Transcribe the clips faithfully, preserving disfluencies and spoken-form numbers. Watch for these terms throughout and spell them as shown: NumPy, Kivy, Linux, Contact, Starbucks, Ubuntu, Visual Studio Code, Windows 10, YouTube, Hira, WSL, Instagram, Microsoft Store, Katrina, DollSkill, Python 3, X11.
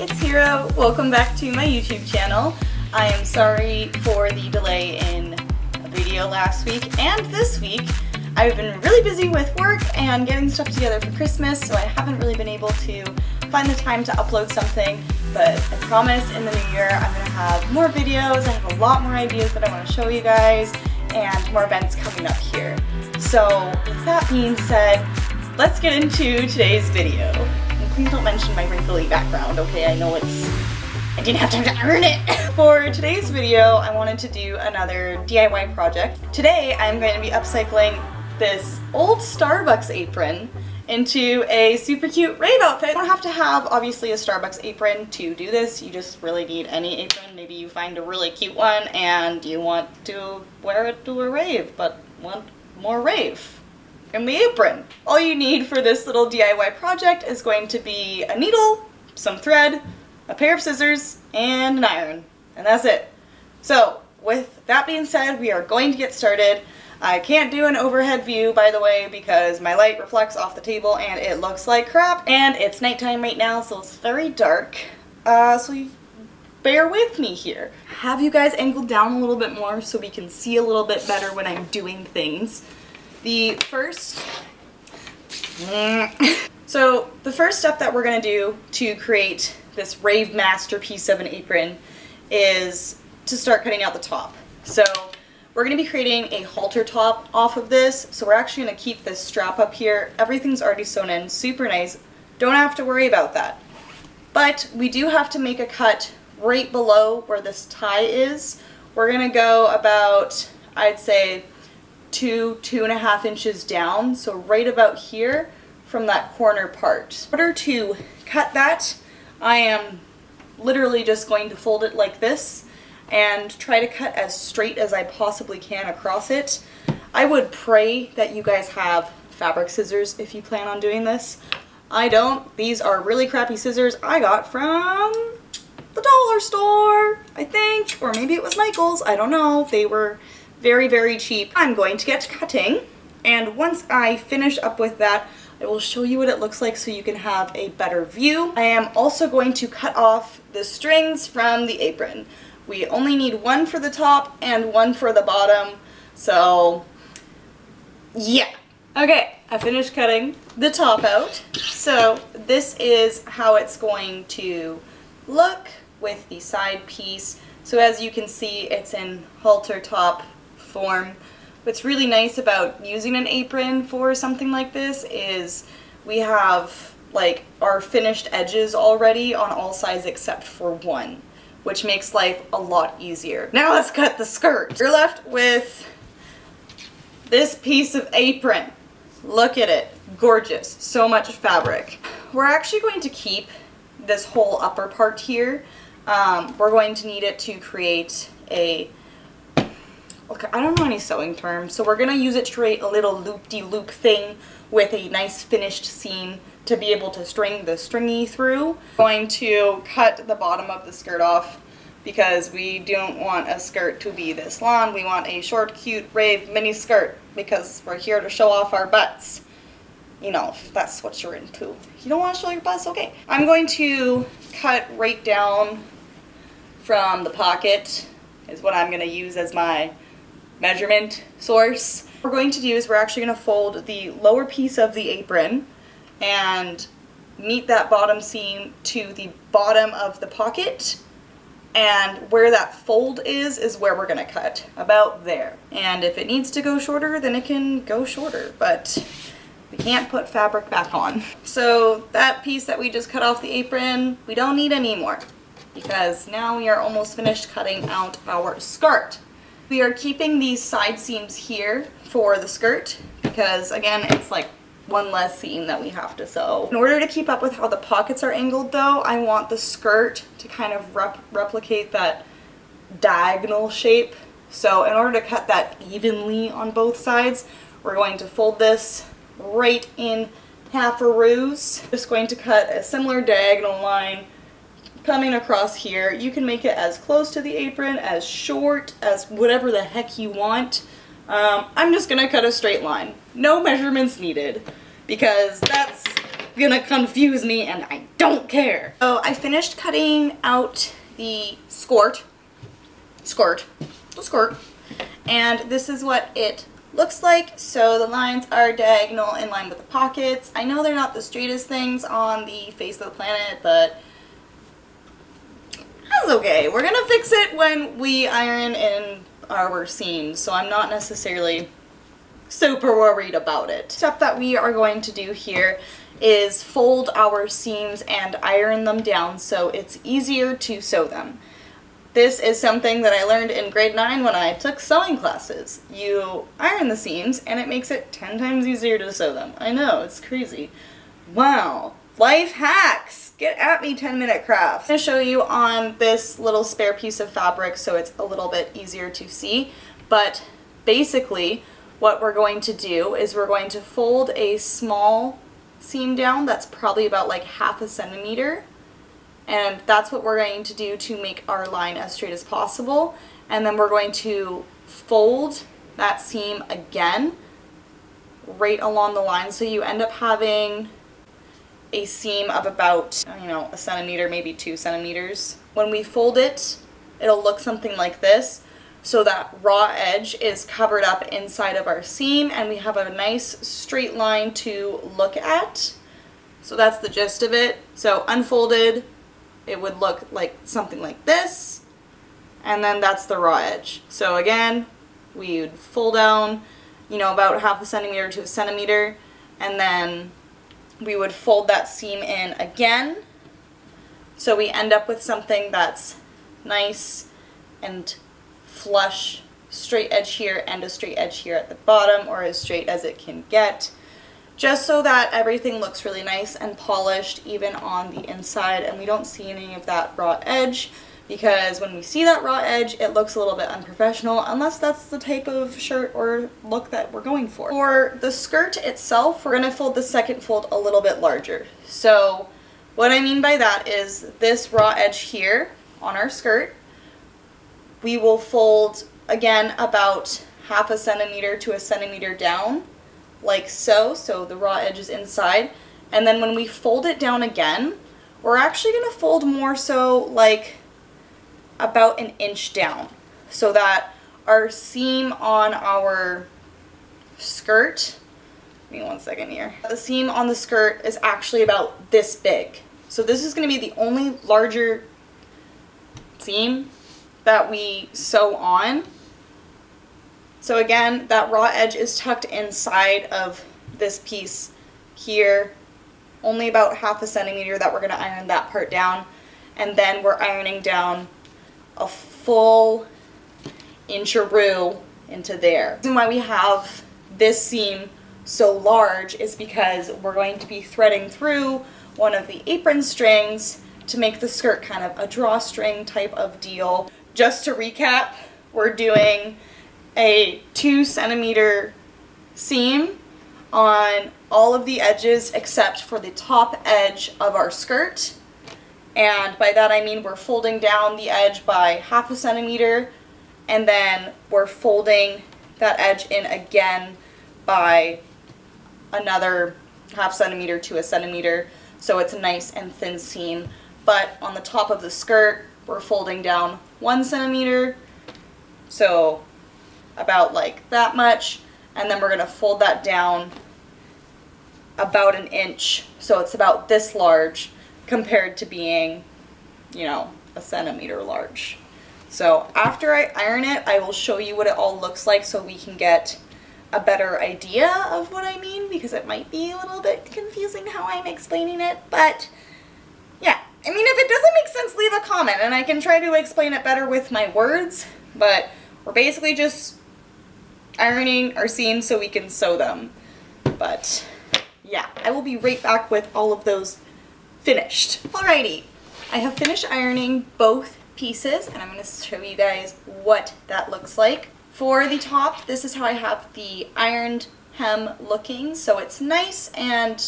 it's Hira. Welcome back to my YouTube channel. I am sorry for the delay in a video last week and this week. I've been really busy with work and getting stuff together for Christmas, so I haven't really been able to find the time to upload something, but I promise in the new year I'm going to have more videos. I have a lot more ideas that I want to show you guys and more events coming up here. So with that being said, let's get into today's video. And please don't mention my wrinkly background, okay? I know it's... I didn't have time to earn it! For today's video, I wanted to do another D I Y project. Today, I'm going to be upcycling this old Starbucks apron into a super cute rave outfit. You don't have to have, obviously, a Starbucks apron to do this. You just really need any apron. Maybe you find a really cute one and you want to wear it to a rave, but want more rave in the apron. All you need for this little D I Y project is going to be a needle, some thread, a pair of scissors, and an iron. And that's it. So with that being said, we are going to get started. I can't do an overhead view, by the way, because my light reflects off the table and it looks like crap. And it's nighttime right now, so it's very dark. Uh, so you bear with me here. Have you guys angled down a little bit more so we can see a little bit better when I'm doing things. The first, so the first step that we're going to do to create this rave masterpiece of an apron is to start cutting out the top. So we're going to be creating a halter top off of this. So we're actually going to keep this strap up here. Everything's already sewn in, super nice. Don't have to worry about that. But we do have to make a cut right below where this tie is. We're going to go about, I'd say, two, two and a half inches down, so right about here from that corner part. In order to cut that, I am literally just going to fold it like this and try to cut as straight as I possibly can across it. I would pray that you guys have fabric scissors if you plan on doing this. I don't. These are really crappy scissors I got from the dollar store, I think, or maybe it was Michael's, I don't know. They were very, very cheap. I'm going to get to cutting, and once I finish up with that, I will show you what it looks like so you can have a better view. I am also going to cut off the strings from the apron. We only need one for the top and one for the bottom, so yeah. Okay, I finished cutting the top out. So this is how it's going to look with the side piece. So as you can see, it's in halter top form. What's really nice about using an apron for something like this is we have like our finished edges already on all sides except for one, which makes life a lot easier. Now let's cut the skirt. You're left with this piece of apron. Look at it, gorgeous, so much fabric. We're actually going to keep this whole upper part here. Um, we're going to need it to create a Okay, I don't know any sewing terms, so we're going to use it to create a little loop-de-loop thing with a nice finished seam to be able to string the stringy through. I'm going to cut the bottom of the skirt off because we don't want a skirt to be this long. We want a short, cute, rave mini skirt because we're here to show off our butts. You know, if that's what you're into. You don't want to show your butts? Okay. I'm going to cut right down from the pocket is what I'm going to use as my measurement source. What we're going to do is we're actually going to fold the lower piece of the apron and meet that bottom seam to the bottom of the pocket, and where that fold is is where we're going to cut, about there. And if it needs to go shorter, then it can go shorter, but we can't put fabric back on. So that piece that we just cut off the apron, we don't need anymore because now we are almost finished cutting out our skirt. We are keeping these side seams here for the skirt because, again, it's like one less seam that we have to sew. In order to keep up with how the pockets are angled, though, I want the skirt to kind of rep replicate that diagonal shape. So in order to cut that evenly on both sides, we're going to fold this right in half-a-roos. Just going to cut a similar diagonal line coming across here. You can make it as close to the apron, as short, as whatever the heck you want. Um, I'm just gonna cut a straight line. No measurements needed because that's gonna confuse me and I don't care. So I finished cutting out the skirt. Skirt. The skirt. And this is what it looks like. So the lines are diagonal in line with the pockets. I know they're not the straightest things on the face of the planet, but that's okay. We're gonna fix it when we iron in our seams, so I'm not necessarily super worried about it. The step that we are going to do here is fold our seams and iron them down so it's easier to sew them. This is something that I learned in grade nine when I took sewing classes. You iron the seams and it makes it ten times easier to sew them. I know, it's crazy. Wow. Life hacks! Get at me, ten minute crafts. I'm going to show you on this little spare piece of fabric so it's a little bit easier to see, but basically what we're going to do is we're going to fold a small seam down that's probably about like half a centimeter, and that's what we're going to do to make our line as straight as possible, and then we're going to fold that seam again right along the line so you end up having a seam of about, you know, a centimeter, maybe two centimeters. When we fold it, it'll look something like this. So that raw edge is covered up inside of our seam and we have a nice straight line to look at. So that's the gist of it. So unfolded, it would look like something like this. And then that's the raw edge. So again, we would fold down, you know, about half a centimeter to a centimeter, and then we would fold that seam in again. So we end up with something that's nice and flush, straight edge here and a straight edge here at the bottom, or as straight as it can get, just so that everything looks really nice and polished even on the inside and we don't see any of that raw edge, because when we see that raw edge it looks a little bit unprofessional unless that's the type of shirt or look that we're going for. For the skirt itself, we're going to fold the second fold a little bit larger. So what I mean by that is this raw edge here on our skirt, we will fold again about half a centimeter to a centimeter down, like so, so the raw edge is inside, and then when we fold it down again, we're actually going to fold more so like about an inch down, so that our seam on our skirt, give me one second here, the seam on the skirt is actually about this big. So this is going to be the only larger seam that we sew on. So again, that raw edge is tucked inside of this piece here, only about half a centimeter that we're going to iron that part down, and then we're ironing down a full incharoo into there. The reason why we have this seam so large is because we're going to be threading through one of the apron strings to make the skirt kind of a drawstring type of deal. Just to recap, we're doing a two centimeter seam on all of the edges except for the top edge of our skirt. And by that I mean we're folding down the edge by half a centimeter, and then we're folding that edge in again by another half centimeter to a centimeter, so it's a nice and thin seam. But on the top of the skirt, we're folding down one centimeter, so about like that much, and then we're going to fold that down about an inch, so it's about this large compared to being, you know, a centimeter large. So after I iron it, I will show you what it all looks like so we can get a better idea of what I mean, because it might be a little bit confusing how I'm explaining it, but yeah. I mean, if it doesn't make sense, leave a comment and I can try to explain it better with my words, but we're basically just ironing our seams so we can sew them. But yeah, I will be right back with all of those finished. Alrighty, I have finished ironing both pieces and I'm going to show you guys what that looks like. For the top, this is how I have the ironed hem looking, so it's nice and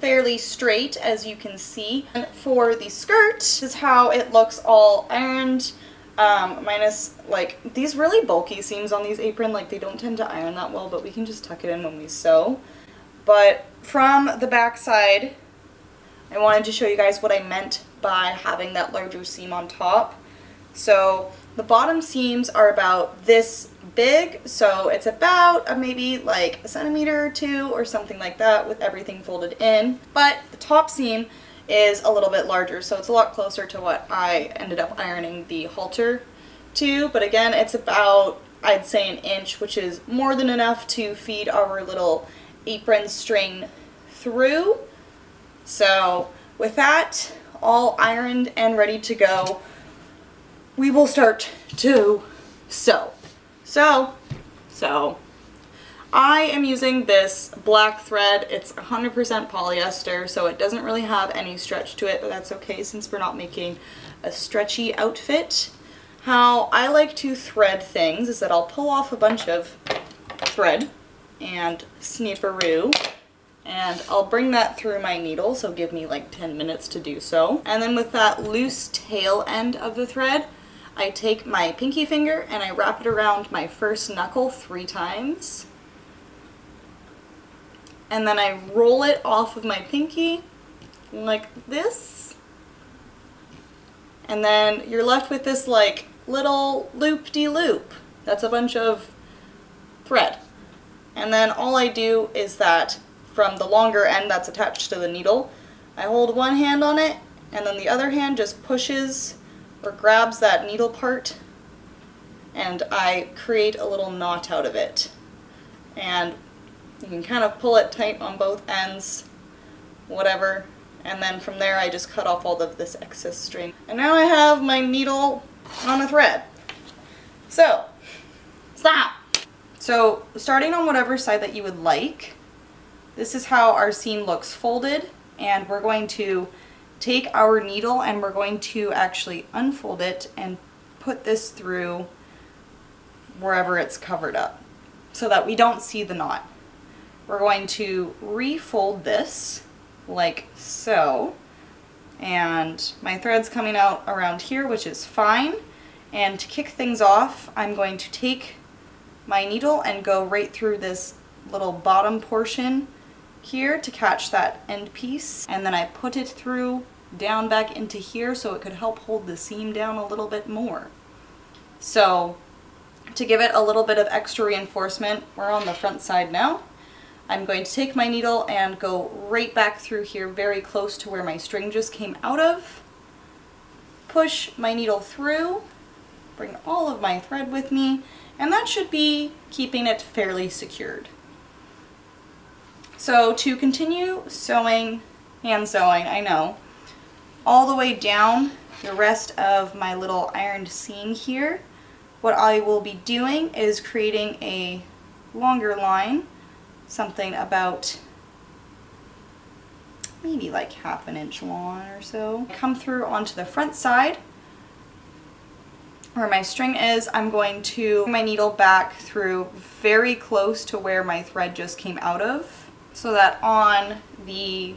fairly straight, as you can see. And for the skirt, this is how it looks all ironed, um, minus like these really bulky seams on these apron, like they don't tend to iron that well, but we can just tuck it in when we sew. But from the back side, I wanted to show you guys what I meant by having that larger seam on top. So the bottom seams are about this big, so it's about a maybe like a centimeter or two or something like that with everything folded in, but the top seam is a little bit larger, so it's a lot closer to what I ended up ironing the halter to. But again, it's about, I'd say, an inch, which is more than enough to feed our little apron string through. So with that all ironed and ready to go, we will start to sew. So, so I am using this black thread. It's one hundred percent polyester, so it doesn't really have any stretch to it, but that's okay since we're not making a stretchy outfit. How I like to thread things is that I'll pull off a bunch of thread and snipperoo, and I'll bring that through my needle, so give me like ten minutes to do so. And then with that loose tail end of the thread, I take my pinky finger and I wrap it around my first knuckle three times. And then I roll it off of my pinky like this. And then you're left with this like little loop-de-loop. That's a bunch of thread. And then all I do is that from the longer end that's attached to the needle, I hold one hand on it and then the other hand just pushes or grabs that needle part, and I create a little knot out of it. And you can kind of pull it tight on both ends, whatever, and then from there I just cut off all of this excess string. And now I have my needle on a thread. So, stop! So, starting on whatever side that you would like, this is how our seam looks folded, and we're going to take our needle and we're going to actually unfold it and put this through wherever it's covered up so that we don't see the knot. We're going to refold this like so, and my thread's coming out around here, which is fine. And to kick things off, I'm going to take my needle and go right through this little bottom portion here to catch that end piece, and then I put it through down back into here so it could help hold the seam down a little bit more. So to give it a little bit of extra reinforcement, we're on the front side now. I'm going to take my needle and go right back through here very close to where my string just came out of, push my needle through, bring all of my thread with me, and that should be keeping it fairly secured. So to continue sewing, hand sewing, I know, all the way down the rest of my little ironed seam here, what I will be doing is creating a longer line, something about maybe like half an inch long or so. Come through onto the front side where my string is. I'm going to bring my needle back through very close to where my thread just came out of, so that on the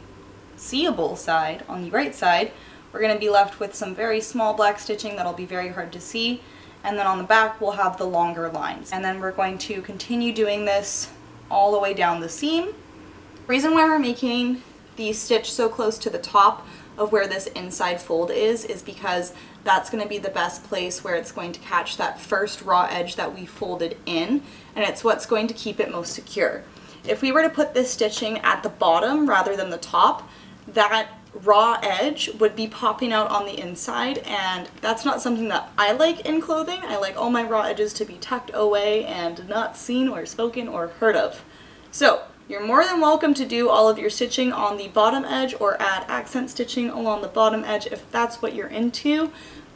seeable side, on the right side, we're going to be left with some very small black stitching that'll be very hard to see, and then on the back we'll have the longer lines. And then we're going to continue doing this all the way down the seam. The reason why we're making the stitch so close to the top of where this inside fold is is because that's going to be the best place where it's going to catch that first raw edge that we folded in, and it's what's going to keep it most secure. If we were to put this stitching at the bottom rather than the top, that raw edge would be popping out on the inside, and that's not something that I like in clothing. I like all my raw edges to be tucked away and not seen or spoken or heard of. So you're more than welcome to do all of your stitching on the bottom edge or add accent stitching along the bottom edge if that's what you're into,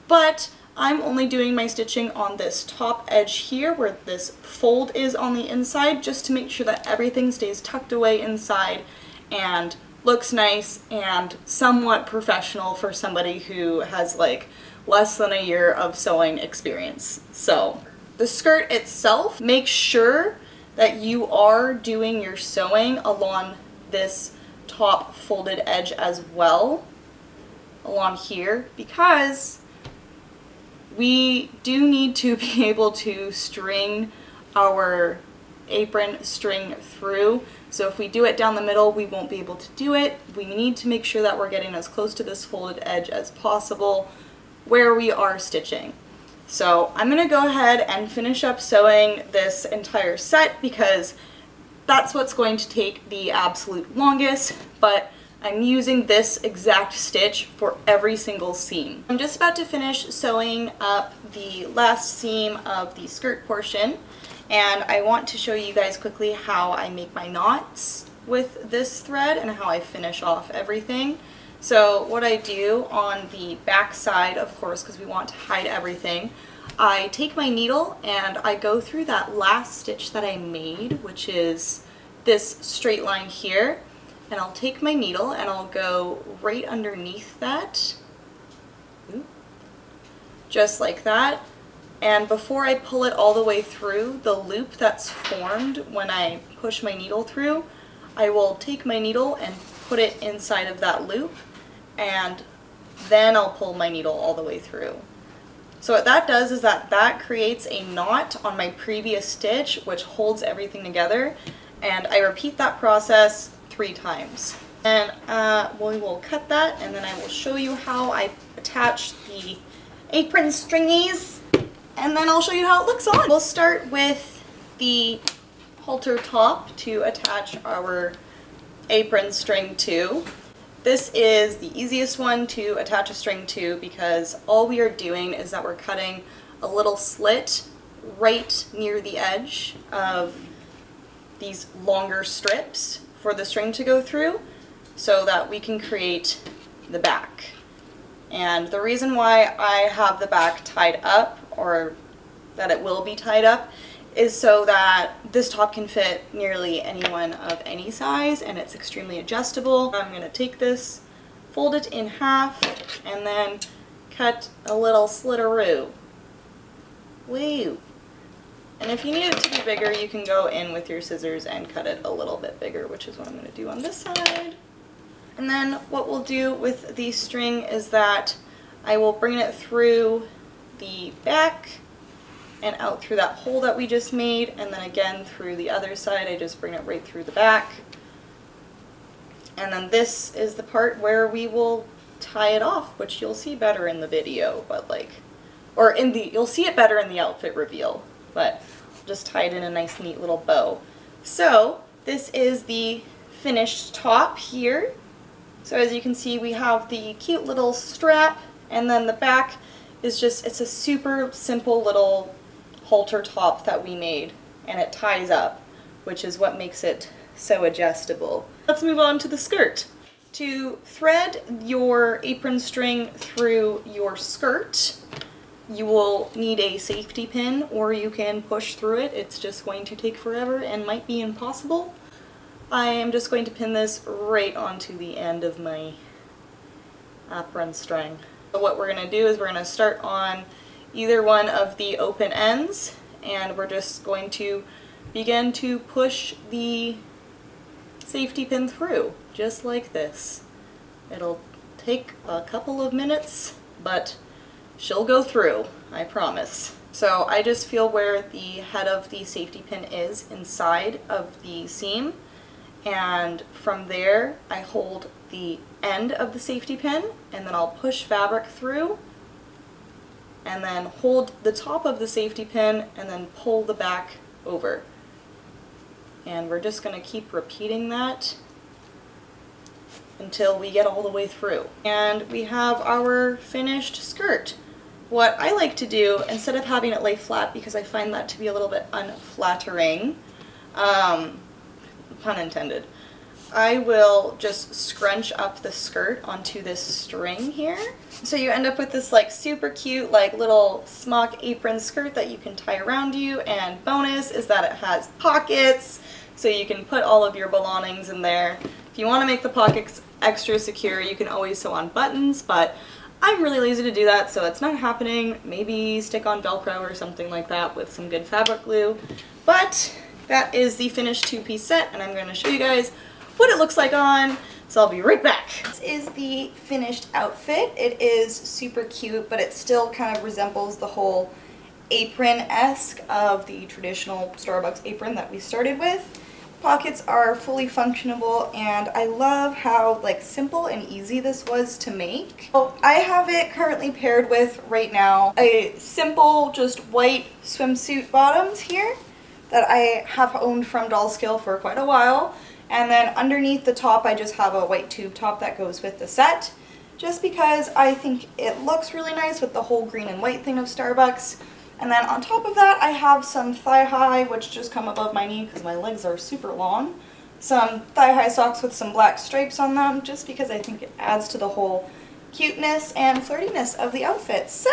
but I'm only doing my stitching on this top edge here where this fold is on the inside, just to make sure that everything stays tucked away inside and looks nice and somewhat professional for somebody who has like less than a year of sewing experience. So the skirt itself, make sure that you are doing your sewing along this top folded edge as well, along here, because we do need to be able to string our apron string through So if we do it down the middle, we won't be able to do it. We need to make sure that we're getting as close to this folded edge as possible where we are stitching. So I'm going to go ahead and finish up sewing this entire set because that's what's going to take the absolute longest, but I'm using this exact stitch for every single seam. I'm just about to finish sewing up the last seam of the skirt portion, and I want to show you guys quickly how I make my knots with this thread and how I finish off everything. So what I do on the back side, of course, because we want to hide everything, I take my needle and I go through that last stitch that I made, which is this straight line here, and I'll take my needle and I'll go right underneath that, just like that. And before I pull it all the way through, the loop that's formed when I push my needle through, I will take my needle and put it inside of that loop, and then I'll pull my needle all the way through. So what that does is that that creates a knot on my previous stitch, which holds everything together, and I repeat that process three times. And uh, we will cut that, and then I will show you how I attach the apron stringies, and then I'll show you how it looks on. We'll start with the halter top to attach our apron string to. This is the easiest one to attach a string to because all we are doing is that we're cutting a little slit right near the edge of these longer strips for the string to go through so that we can create the back. And the reason why I have the back tied up, or that it will be tied up, is so that this top can fit nearly anyone of any size, and it's extremely adjustable. I'm going to take this, fold it in half, and then cut a little slit-a-roo. Woo! And if you need it to be bigger, you can go in with your scissors and cut it a little bit bigger, which is what I'm going to do on this side. And then what we'll do with the string is that I will bring it through the back and out through that hole that we just made, and then again through the other side. I just bring it right through the back, and then this is the part where we will tie it off, which you'll see better in the video, but like, or in the, you'll see it better in the outfit reveal, but I'll just tie it in a nice neat little bow. So this is the finished top here. So as you can see, we have the cute little strap, and then the back is just, it's a super simple little halter top that we made, and it ties up, which is what makes it so adjustable. Let's move on to the skirt. To thread your apron string through your skirt, you will need a safety pin, or you can push through it. It's just going to take forever and might be impossible. I am just going to pin this right onto the end of my apron string. So what we're going to do is we're going to start on either one of the open ends, and we're just going to begin to push the safety pin through, just like this. It'll take a couple of minutes, but she'll go through, I promise. So I just feel where the head of the safety pin is inside of the seam, and from there I hold the end of the safety pin, and then I'll push fabric through, and then hold the top of the safety pin, and then pull the back over. And we're just going to keep repeating that until we get all the way through. And we have our finished skirt. What I like to do, instead of having it lay flat, because I find that to be a little bit unflattering, um, pun intended, I will just scrunch up the skirt onto this string here. So you end up with this like super cute like little smock apron skirt that you can tie around you, and bonus is that it has pockets, so you can put all of your belongings in there. If you want to make the pockets extra secure, you can always sew on buttons, but I'm really lazy to do that, so it's not happening. Maybe stick on Velcro or something like that with some good fabric glue. But that is the finished two-piece set, and I'm going to show you guys what it looks like on, so I'll be right back. This is the finished outfit. It is super cute, but it still kind of resembles the whole apron-esque of the traditional Starbucks apron that we started with. pockets are fully functionable, and I love how like simple and easy this was to make. So I have it currently paired with right now a simple just white swimsuit bottoms here that I have owned from DollSkill for quite a while, and then underneath the top I just have a white tube top that goes with the set, just because I think it looks really nice with the whole green and white thing of Starbucks. And then on top of that, I have some thigh-high, which just come above my knee because my legs are super long. Some thigh-high socks with some black stripes on them, just because I think it adds to the whole cuteness and flirtiness of the outfit. So,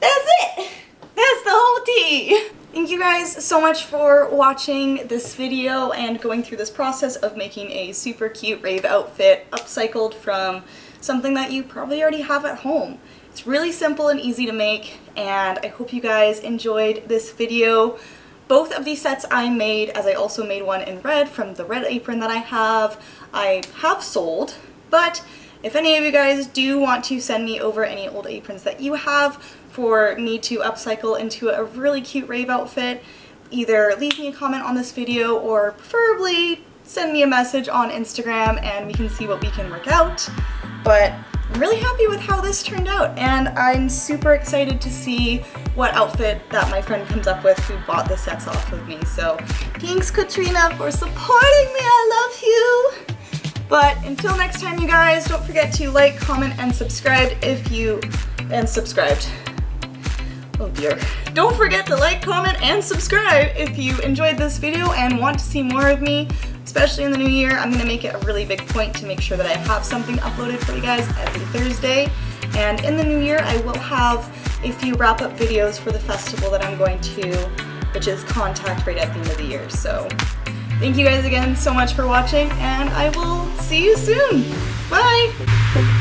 that's it! That's the whole tea! Thank you guys so much for watching this video and going through this process of making a super cute rave outfit upcycled from something that you probably already have at home. It's really simple and easy to make, and I hope you guys enjoyed this video. Both of these sets I made, as I also made one in red from the red apron that I have, I have sold, but if any of you guys do want to send me over any old aprons that you have for me to upcycle into a really cute rave outfit, either leave me a comment on this video or preferably send me a message on Instagram and we can see what we can work out. But I'm really happy with how this turned out, and I'm super excited to see what outfit that my friend comes up with who bought the sets off of me. So thanks, Katrina, for supporting me. I love you. But until next time, you guys, don't forget to like, comment, and subscribe if you and subscribed. Oh dear. Don't forget to like, comment, and subscribe if you enjoyed this video and want to see more of me. Especially in the new year, I'm going to make it a really big point to make sure that I have something uploaded for you guys every Thursday. And in the new year, I will have a few wrap-up videos for the festival that I'm going to, which is Contact, right at the end of the year. So thank you guys again so much for watching, and I will see you soon. Bye!